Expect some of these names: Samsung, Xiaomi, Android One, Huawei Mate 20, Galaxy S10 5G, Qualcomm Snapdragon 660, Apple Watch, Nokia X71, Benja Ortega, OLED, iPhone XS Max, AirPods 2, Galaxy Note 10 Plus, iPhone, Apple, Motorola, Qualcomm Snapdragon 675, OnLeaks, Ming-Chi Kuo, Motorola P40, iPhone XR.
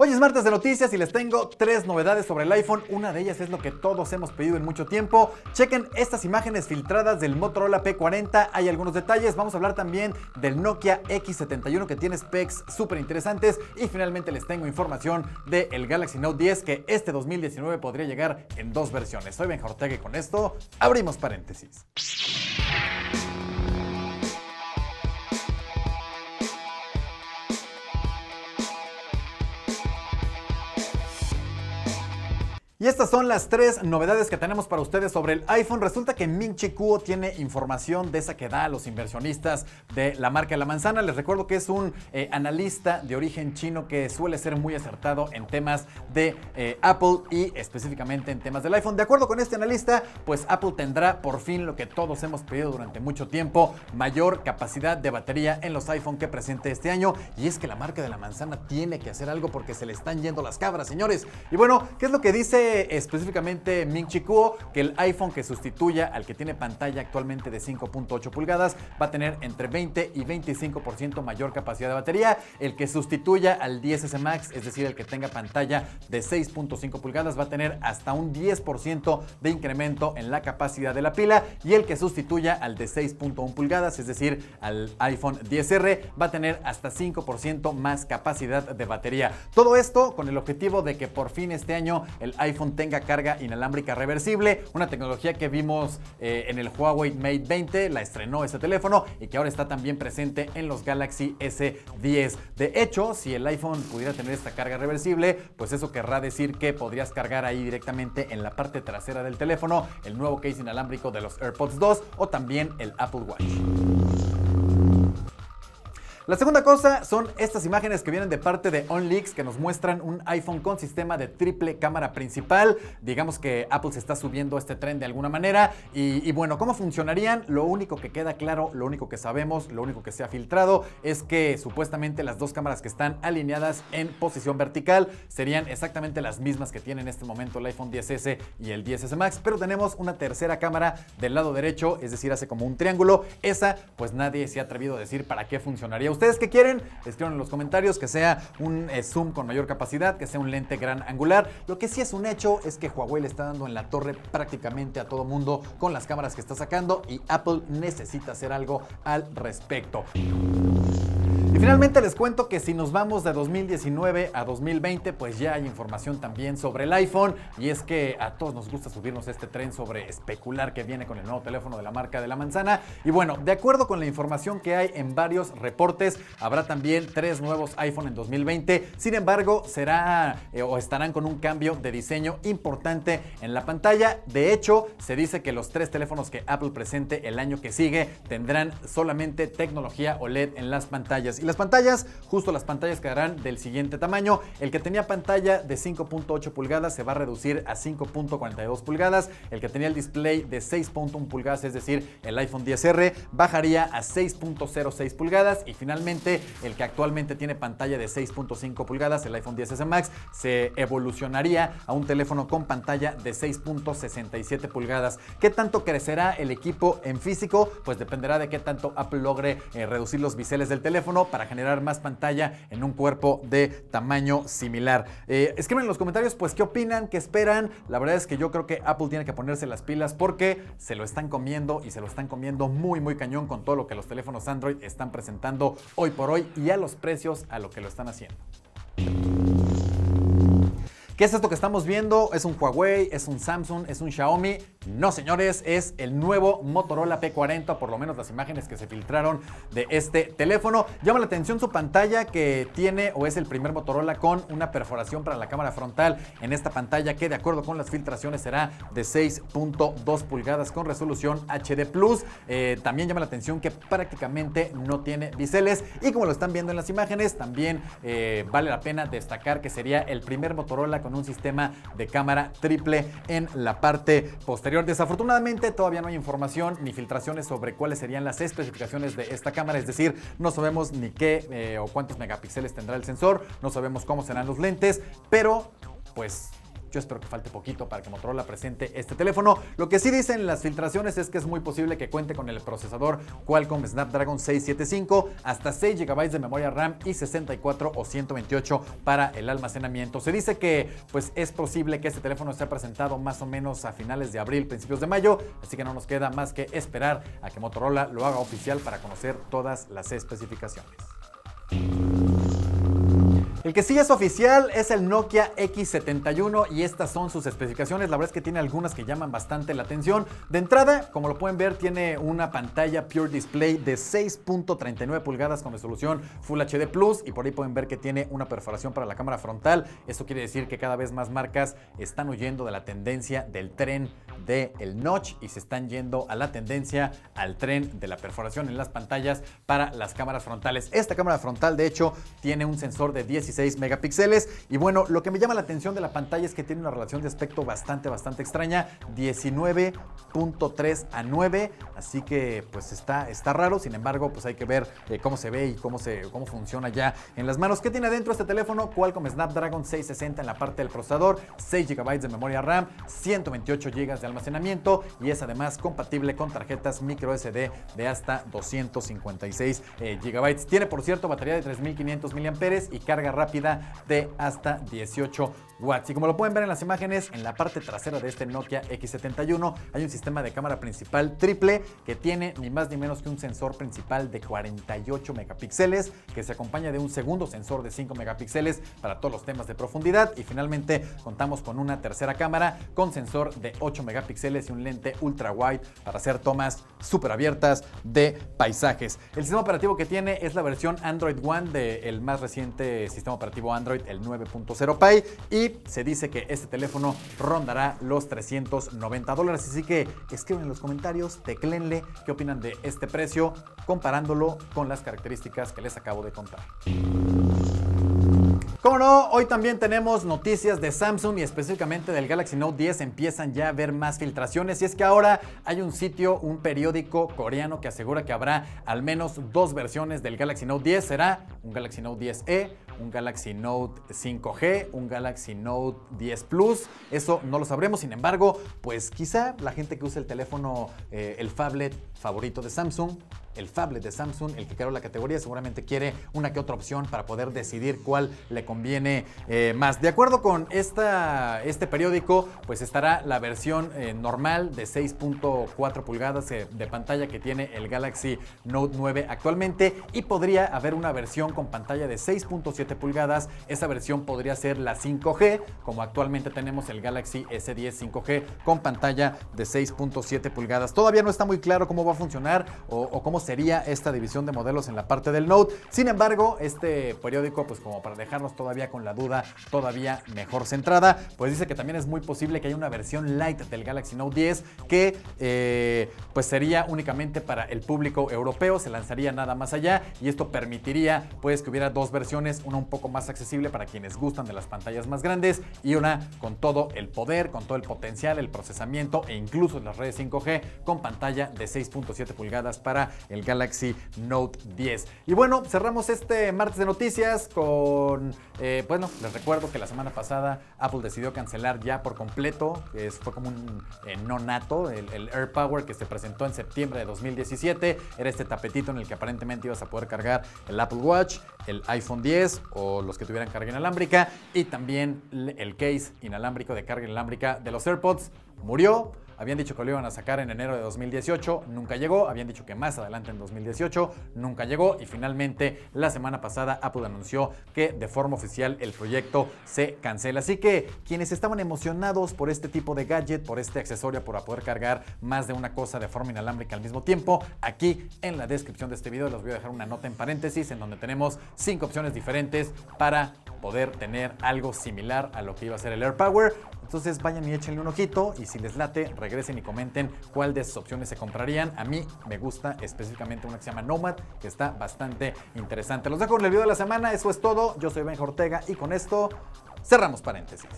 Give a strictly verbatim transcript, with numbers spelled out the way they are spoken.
Hoy es martes de noticias y les tengo tres novedades sobre el iPhone. Una de ellas es lo que todos hemos pedido en mucho tiempo. Chequen estas imágenes filtradas del Motorola P cuarenta, hay algunos detalles. Vamos a hablar también del Nokia X setenta y uno, que tiene specs súper interesantes. Y finalmente les tengo información del Galaxy Note diez, que este dos mil diecinueve podría llegar en dos versiones. Soy Benja Ortega y con esto abrimos paréntesis. Y estas son las tres novedades que tenemos para ustedes sobre el iPhone. Resulta que Ming-Chi Kuo tiene información de esa que da a los inversionistas de la marca La Manzana. Les recuerdo que es un eh, analista de origen chino que suele ser muy acertado en temas de eh, Apple y específicamente en temas del iPhone. De acuerdo con este analista, pues Apple tendrá por fin lo que todos hemos pedido durante mucho tiempo: mayor capacidad de batería en los iPhone que presente este año. Y es que la marca de La Manzana tiene que hacer algo porque se le están yendo las cabras, señores. Y bueno, ¿qué es lo que dice específicamente Ming-Chi Kuo? Que el iPhone que sustituya al que tiene pantalla actualmente de cinco punto ocho pulgadas va a tener entre veinte y veinticinco por ciento mayor capacidad de batería. El que sustituya al X S Max, es decir, el que tenga pantalla de seis punto cinco pulgadas, va a tener hasta un diez por ciento de incremento en la capacidad de la pila. Y el que sustituya al de seis punto una pulgadas, es decir, al iPhone X R, va a tener hasta cinco por ciento más capacidad de batería. Todo esto con el objetivo de que por fin este año el iPhone tenga carga inalámbrica reversible, una tecnología que vimos eh, en el Huawei Mate veinte, la estrenó ese teléfono, y que ahora está también presente en los Galaxy S diez. De hecho, si el iPhone pudiera tener esta carga reversible, pues eso querrá decir que podrías cargar ahí directamente en la parte trasera del teléfono el nuevo case inalámbrico de los AirPods dos o también el Apple Watch. La segunda cosa son estas imágenes que vienen de parte de OnLeaks, que nos muestran un iPhone con sistema de triple cámara principal. Digamos que Apple se está subiendo a este tren de alguna manera. Y, y bueno, ¿cómo funcionarían? Lo único que queda claro, lo único que sabemos, lo único que se ha filtrado, es que supuestamente las dos cámaras que están alineadas en posición vertical serían exactamente las mismas que tiene en este momento el iPhone X S y el X S Max. Pero tenemos una tercera cámara del lado derecho, es decir, hace como un triángulo. Esa, pues nadie se ha atrevido a decir para qué funcionaría. ¿Ustedes qué quieren? Escriban en los comentarios que sea un eh, zoom con mayor capacidad, que sea un lente gran angular. Lo que sí es un hecho es que Huawei le está dando en la torre prácticamente a todo mundo con las cámaras que está sacando, y Apple necesita hacer algo al respecto. Y finalmente les cuento que si nos vamos de dos mil diecinueve a dos mil veinte, pues ya hay información también sobre el iPhone. Y es que a todos nos gusta subirnos a este tren sobre especular que viene con el nuevo teléfono de la marca de La Manzana. Y bueno, de acuerdo con la información que hay en varios reportes, habrá también tres nuevos iPhone en dos mil veinte. Sin embargo, será eh, o estarán con un cambio de diseño importante en la pantalla. De hecho, se dice que los tres teléfonos que Apple presente el año que sigue tendrán solamente tecnología O L E D en las pantallas. Las pantallas, justo las pantallas quedarán del siguiente tamaño: el que tenía pantalla de cinco punto ocho pulgadas se va a reducir a cinco punto cuarenta y dos pulgadas, el que tenía el display de seis punto una pulgadas, es decir, el iPhone X R, bajaría a seis punto cero seis pulgadas, y finalmente el que actualmente tiene pantalla de seis punto cinco pulgadas, el iPhone X S Max, se evolucionaría a un teléfono con pantalla de seis punto sesenta y siete pulgadas. ¿Qué tanto crecerá el equipo en físico? Pues dependerá de qué tanto Apple logre eh, reducir los biseles del teléfono para generar más pantalla en un cuerpo de tamaño similar. Eh, escriban en los comentarios pues qué opinan, qué esperan. La verdad es que yo creo que Apple tiene que ponerse las pilas porque se lo están comiendo, y se lo están comiendo muy muy cañón con todo lo que los teléfonos Android están presentando hoy por hoy y a los precios a lo que lo están haciendo. ¿Qué es esto que estamos viendo? ¿Es un Huawei? ¿Es un Samsung? ¿Es un Xiaomi? No, señores, es el nuevo Motorola P cuarenta, por lo menos las imágenes que se filtraron de este teléfono. Llama la atención su pantalla, que tiene, o es el primer Motorola con una perforación para la cámara frontal en esta pantalla, que de acuerdo con las filtraciones será de seis punto dos pulgadas con resolución H D plus. Eh, también llama la atención que prácticamente no tiene biseles, y como lo están viendo en las imágenes, también eh, vale la pena destacar que sería el primer Motorola con con un sistema de cámara triple en la parte posterior. Desafortunadamente todavía no hay información ni filtraciones sobre cuáles serían las especificaciones de esta cámara, es decir, no sabemos ni qué eh, o cuántos megapíxeles tendrá el sensor, no sabemos cómo serán los lentes, pero pues Yo espero que falte poquito para que Motorola presente este teléfono. Lo que sí dicen las filtraciones es que es muy posible que cuente con el procesador Qualcomm Snapdragon seiscientos setenta y cinco, hasta seis gigabytes de memoria RAM y sesenta y cuatro o ciento veintiocho para el almacenamiento. Se dice que pues es posible que este teléfono sea presentado más o menos a finales de abril, principios de mayo, así que no nos queda más que esperar a que Motorola lo haga oficial para conocer todas las especificaciones. El que sí es oficial es el Nokia X setenta y uno y estas son sus especificaciones. La verdad es que tiene algunas que llaman bastante la atención. De entrada, como lo pueden ver, tiene una pantalla Pure Display de seis punto treinta y nueve pulgadas con resolución Full H D Plus y por ahí pueden ver que tiene una perforación para la cámara frontal. Esto quiere decir que cada vez más marcas están huyendo de la tendencia del tren del notch y se están yendo a la tendencia al tren de la perforación en las pantallas para las cámaras frontales. Esta cámara frontal, de hecho, tiene un sensor de dieciséis megapíxeles y bueno, lo que me llama la atención de la pantalla es que tiene una relación de aspecto bastante bastante extraña, diecinueve punto tres a nueve, así que pues está, está raro. Sin embargo, pues hay que ver eh, cómo se ve y cómo, se, cómo funciona ya en las manos. ¿Qué tiene adentro este teléfono? Qualcomm Snapdragon seiscientos sesenta en la parte del procesador, seis gigabytes de memoria RAM, ciento veintiocho gigabytes de almacenamiento y es además compatible con tarjetas micro S D de hasta doscientos cincuenta y seis eh, gigabytes. Tiene por cierto batería de tres mil quinientos miliamperios hora y carga rápida de hasta dieciocho watts. Y como lo pueden ver en las imágenes, en la parte trasera de este Nokia X setenta y uno hay un sistema de cámara principal triple que tiene ni más ni menos que un sensor principal de cuarenta y ocho megapíxeles que se acompaña de un segundo sensor de cinco megapíxeles para todos los temas de profundidad y finalmente contamos con una tercera cámara con sensor de ocho megapíxeles y un lente ultra wide para hacer tomas súper abiertas de paisajes. El sistema operativo que tiene es la versión Android One del más reciente sistema operativo Android, el nueve punto cero Pie, y se dice que este teléfono rondará los trescientos noventa dólares. Así que escriben en los comentarios, tecléenle qué opinan de este precio comparándolo con las características que les acabo de contar. Como no, hoy también tenemos noticias de Samsung y específicamente del Galaxy Note diez. Empiezan ya a ver más filtraciones y es que ahora hay un sitio, un periódico coreano que asegura que habrá al menos dos versiones del Galaxy Note diez. Será un Galaxy Note diez E, un Galaxy Note cinco G, un Galaxy Note diez Plus. Eso no lo sabremos, sin embargo, pues quizá la gente que usa el teléfono, eh, el phablet favorito de Samsung, el phablet de Samsung, el que creó la categoría, seguramente quiere una que otra opción para poder decidir cuál le conviene eh, más. De acuerdo con esta, este periódico, pues estará la versión eh, normal de seis punto cuatro pulgadas eh, de pantalla que tiene el Galaxy Note nueve actualmente y podría haber una versión con pantalla de seis punto siete pulgadas. Esa versión podría ser la cinco G, como actualmente tenemos el Galaxy S diez cinco G con pantalla de seis punto siete pulgadas. Todavía no está muy claro cómo va a funcionar o, o cómo sería esta división de modelos en la parte del Note. Sin embargo, este periódico, pues como para dejarnos todavía con la duda todavía mejor centrada, pues dice que también es muy posible que haya una versión light del Galaxy Note diez que eh, pues sería únicamente para el público europeo, se lanzaría nada más allá y esto permitiría pues que hubiera dos versiones, una un poco más accesible para quienes gustan de las pantallas más grandes y una con todo el poder, con todo el potencial, el procesamiento e incluso las redes cinco G con pantalla de seis punto siete pulgadas para el Galaxy Note diez. Y bueno, cerramos este martes de noticias con, eh, bueno, les recuerdo que la semana pasada Apple decidió cancelar ya por completo, es, fue como un eh, no nato, el, el Air Power que se presentó en septiembre de dos mil diecisiete, era este tapetito en el que aparentemente ibas a poder cargar el Apple Watch, el iPhone diez o los que tuvieran carga inalámbrica y también el case inalámbrico de carga inalámbrica de los AirPods. Murió. Habían dicho que lo iban a sacar en enero de dos mil dieciocho, nunca llegó. Habían dicho que más adelante en dos mil dieciocho, nunca llegó. Y finalmente, la semana pasada, Apple anunció que de forma oficial el proyecto se cancela. Así que quienes estaban emocionados por este tipo de gadget, por este accesorio, por poder cargar más de una cosa de forma inalámbrica al mismo tiempo, aquí en la descripción de este video les voy a dejar una nota en paréntesis en donde tenemos cinco opciones diferentes para poder tener algo similar a lo que iba a ser el Air Power. Entonces vayan y échenle un ojito y si les late, regresen y comenten cuál de esas opciones se comprarían. A mí me gusta específicamente una que se llama Nomad, que está bastante interesante. Los dejo con el video de la semana. Eso es todo. Yo soy Benja Ortega y con esto cerramos paréntesis.